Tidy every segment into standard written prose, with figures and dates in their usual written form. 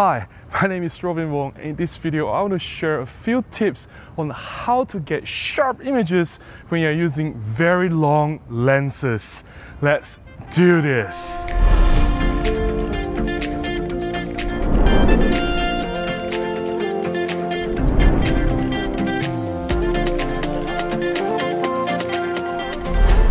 Hi, my name is Robin Wong. In this video, I want to share a few tips on how to get sharp images when you're using very long lenses. Let's do this.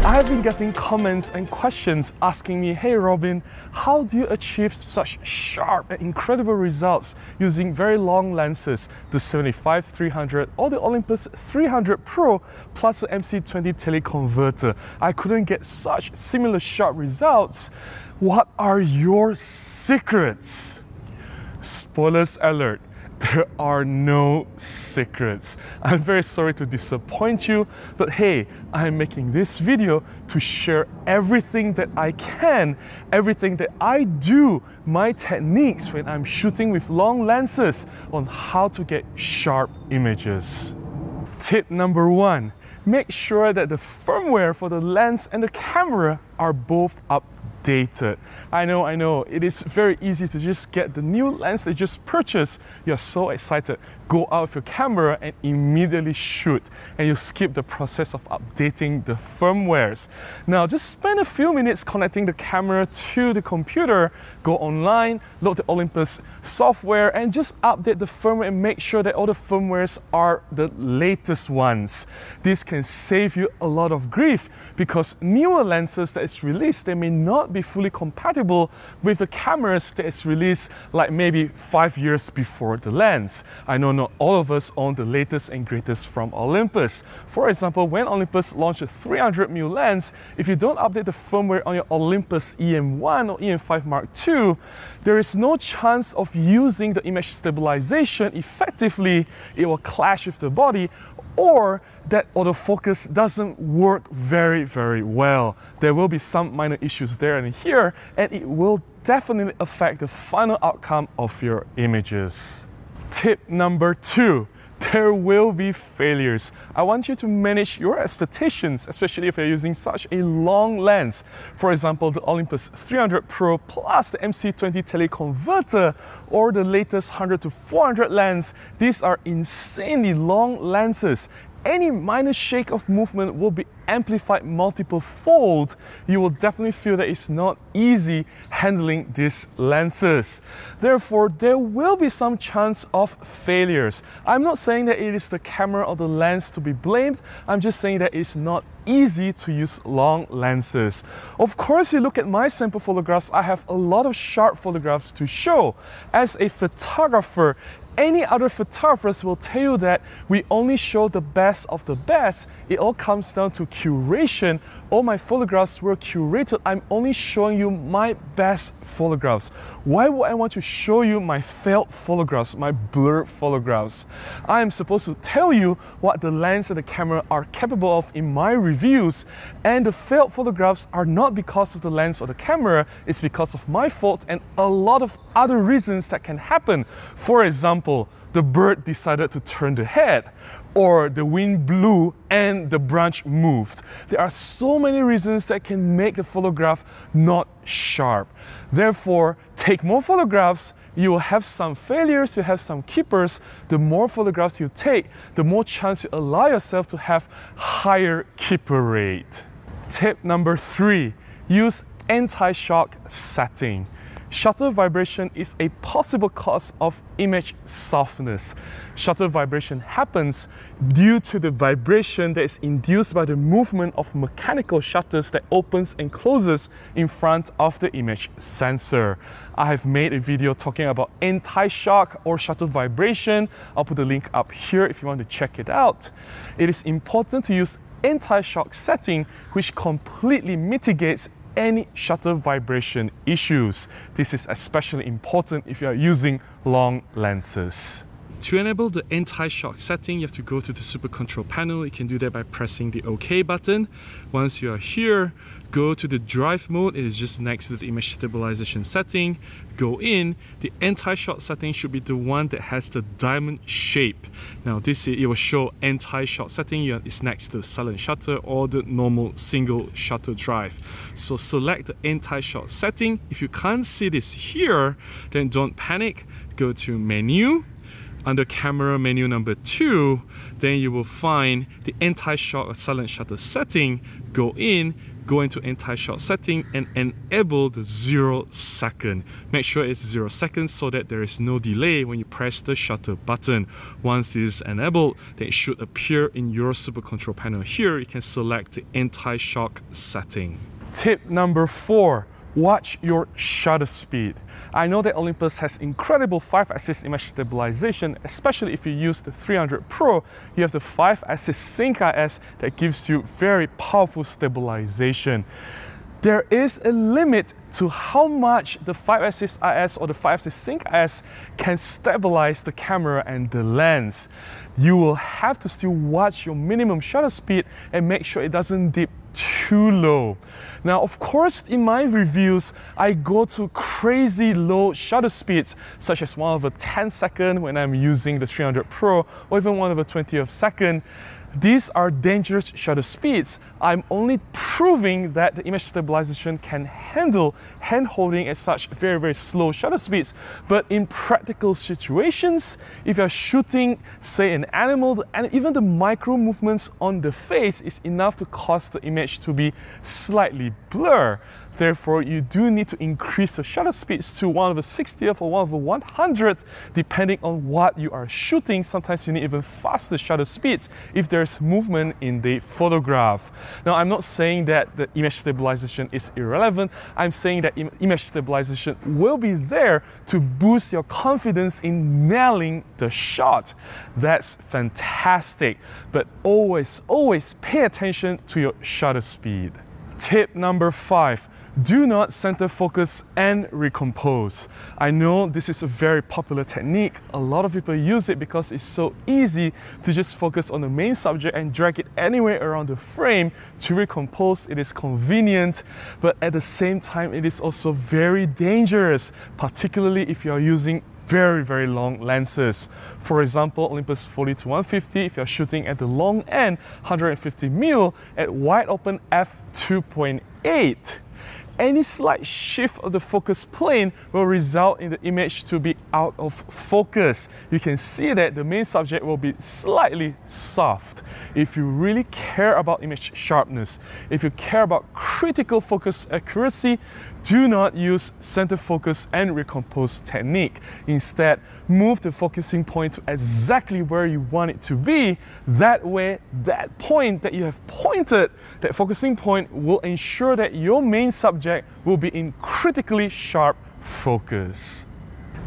I've been getting comments and questions asking me, hey Robin, how do you achieve such sharp and incredible results using very long lenses, the 75-300 or the Olympus 300 Pro plus the MC-20 teleconverter? I couldn't get such similar sharp results. What are your secrets? Spoilers alert. There are no secrets. I'm very sorry to disappoint you, but hey, I'm making this video to share everything that I can, everything that I do, my techniques when I'm shooting with long lenses on how to get sharp images. Tip number one, make sure that the firmware for the lens and the camera are both updated. I know, it is very easy to just get the new lens that you just purchased. You're so excited. Go out with your camera and immediately shoot, and you skip the process of updating the firmwares. Now, just spend a few minutes connecting the camera to the computer, go online, load the Olympus software, and just update the firmware and make sure that all the firmwares are the latest ones. This can save you a lot of grief because newer lenses that is released, they may not be fully compatible with the cameras that is released like maybe 5 years before the lens. I know not all of us own the latest and greatest from Olympus. For example, when Olympus launched a 300mm lens, if you don't update the firmware on your Olympus E-M1 or E-M5 Mark II, there is no chance of using the image stabilization effectively. It will clash with the body, or that autofocus doesn't work very, very well. There will be some minor issues there and here, and it will definitely affect the final outcome of your images. Tip number two. There will be failures. I want you to manage your expectations, especially if you're using such a long lens. For example, the Olympus 300 Pro plus the MC-20 teleconverter or the latest 100-400 lens. These are insanely long lenses. Any minor shake of movement will be amplified multiple fold. You will definitely feel that it's not easy handling these lenses. Therefore, there will be some chance of failures. I'm not saying that it is the camera or the lens to be blamed. I'm just saying that it's not easy to use long lenses. Of course, you look at my sample photographs, I have a lot of sharp photographs to show. As a photographer, any other photographers will tell you that we only show the best of the best. It all comes down to curation. All my photographs were curated. I'm only showing you my best photographs. Why would I want to show you my failed photographs, my blurred photographs? I am supposed to tell you what the lens and the camera are capable of in my reviews, and the failed photographs are not because of the lens or the camera, it's because of my fault and a lot of other reasons that can happen. For example, the bird decided to turn the head, or the wind blew and the branch moved. There are so many reasons that can make the photograph not sharp. Therefore, take more photographs. You will have some failures, you have some keepers. The more photographs you take, the more chance you allow yourself to have higher keeper rate. Tip number three, use anti-shock setting. Shutter vibration is a possible cause of image softness. Shutter vibration happens due to the vibration that is induced by the movement of mechanical shutters that opens and closes in front of the image sensor. I have made a video talking about anti-shock or shutter vibration. I'll put the link up here if you want to check it out. It is important to use anti-shock setting, which completely mitigates any shutter vibration issues. This is especially important if you are using long lenses. To enable the anti-shock setting, you have to go to the super control panel. You can do that by pressing the OK button. Once you are here, go to the drive mode. It is just next to the image stabilization setting. Go in. The anti-shock setting should be the one that has the diamond shape. Now this it will show anti-shock setting. It's next to the silent shutter or the normal single shutter drive. So select the anti-shock setting. If you can't see this here, then don't panic. Go to menu. Under camera menu number 2, then you will find the anti-shock or silent shutter setting. Go in, go into anti-shock setting and enable the 0 second. Make sure it's 0 seconds so that there is no delay when you press the shutter button. Once this is enabled, then it should appear in your super control panel. Here you can select the anti-shock setting. Tip number 4. Watch your shutter speed. I know that Olympus has incredible 5-axis image stabilization, especially if you use the 300 Pro. You have the 5-axis Sync IS that gives you very powerful stabilization. There is a limit to how much the 5-axis IS or the 5-axis Sync IS can stabilize the camera and the lens. You will have to still watch your minimum shutter speed and make sure it doesn't dip too low. Now, of course, in my reviews, I go to crazy low shutter speeds, such as one of a 10 second when I'm using the 300 Pro, or even one of a 20th second. These are dangerous shutter speeds. I'm only proving that the image stabilization can handle hand-holding at such very slow shutter speeds. But in practical situations, if you're shooting, say, an animal, and even the micro movements on the face is enough to cause the image to be slightly blurred. Therefore, you do need to increase the shutter speeds to one of a 60th or one of a 100th, depending on what you are shooting. Sometimes you need even faster shutter speeds if there's movement in the photograph. Now, I'm not saying that the image stabilization is irrelevant. I'm saying that image stabilization will be there to boost your confidence in nailing the shot. That's fantastic. But always, always pay attention to your shutter speed. Tip number 5. Do not center focus and recompose. I know this is a very popular technique. A lot of people use it because it's so easy to just focus on the main subject and drag it anywhere around the frame to recompose. It is convenient, but at the same time, it is also very dangerous, particularly if you are using very long lenses. For example, Olympus 40-150, if you're shooting at the long end, 150mm at wide open f/2.8. Any slight shift of the focus plane will result in the image to be out of focus. You can see that the main subject will be slightly soft. If you really care about image sharpness, if you care about critical focus accuracy, do not use center focus and recompose technique. Instead, move the focusing point to exactly where you want it to be. That way, that point that you have pointed, that focusing point will ensure that your main subject will be in critically sharp focus.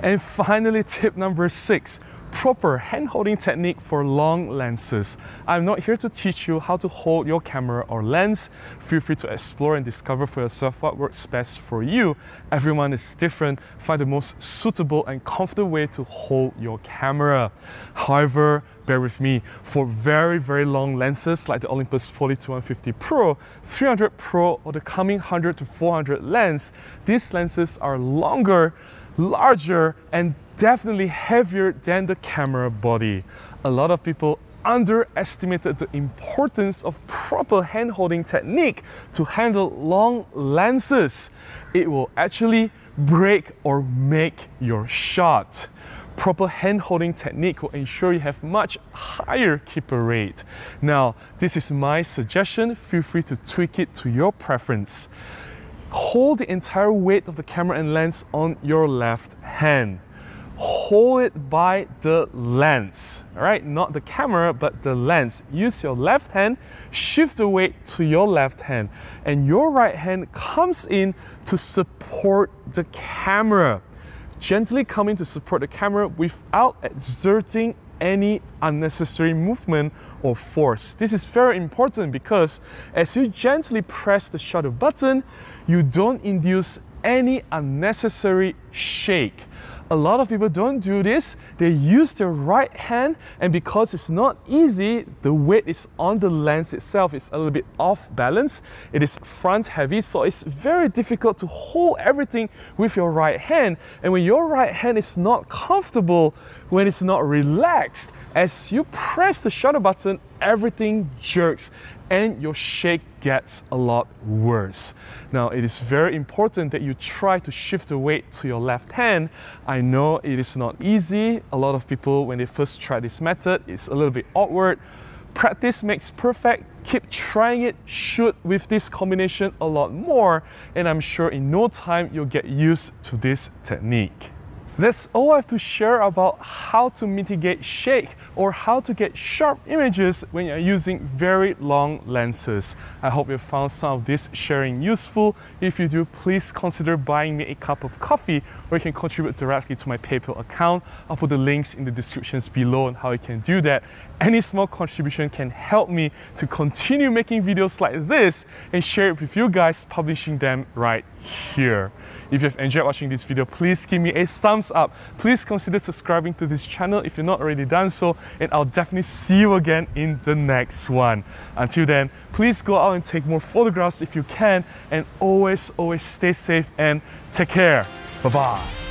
And finally, tip number 6. Proper hand-holding technique for long lenses. I'm not here to teach you how to hold your camera or lens. Feel free to explore and discover for yourself what works best for you. Everyone is different. Find the most suitable and comfortable way to hold your camera. However, bear with me, for very long lenses like the Olympus 40-150 Pro, 300 Pro or the coming 100-400 lens, these lenses are longer, larger and definitely heavier than the camera body. A lot of people underestimated the importance of proper hand-holding technique to handle long lenses. It will actually break or make your shot. Proper hand-holding technique will ensure you have much higher keeper rate. Now, this is my suggestion. Feel free to tweak it to your preference. Hold the entire weight of the camera and lens on your left hand. Hold it by the lens, all right? Not the camera, but the lens. Use your left hand, shift the weight to your left hand, and your right hand comes in to support the camera. Gently come in to support the camera without exerting any unnecessary movement or force. This is very important because as you gently press the shutter button, you don't induce any unnecessary shake. A lot of people don't do this. They use their right hand, and because it's not easy, the weight is on the lens itself. It's a little bit off balance. It is front heavy, so it's very difficult to hold everything with your right hand. And when your right hand is not comfortable, when it's not relaxed, as you press the shutter button, everything jerks and your shake gets a lot worse. Now, it is very important that you try to shift the weight to your left hand. I know it is not easy. A lot of people, when they first try this method, it's a little bit awkward. Practice makes perfect. Keep trying it, shoot with this combination a lot more, and I'm sure in no time you'll get used to this technique. That's all I have to share about how to mitigate shake or how to get sharp images when you're using very long lenses. I hope you found some of this sharing useful. If you do, please consider buying me a cup of coffee, or you can contribute directly to my PayPal account. I'll put the links in the descriptions below on how you can do that. Any small contribution can help me to continue making videos like this and share it with you guys, publishing them right here. If you've enjoyed watching this video, please give me a thumbs up. Please consider subscribing to this channel if you're not already done so, and I'll definitely see you again in the next one. Until then, please go out and take more photographs if you can, and always, always stay safe and take care. Bye-bye.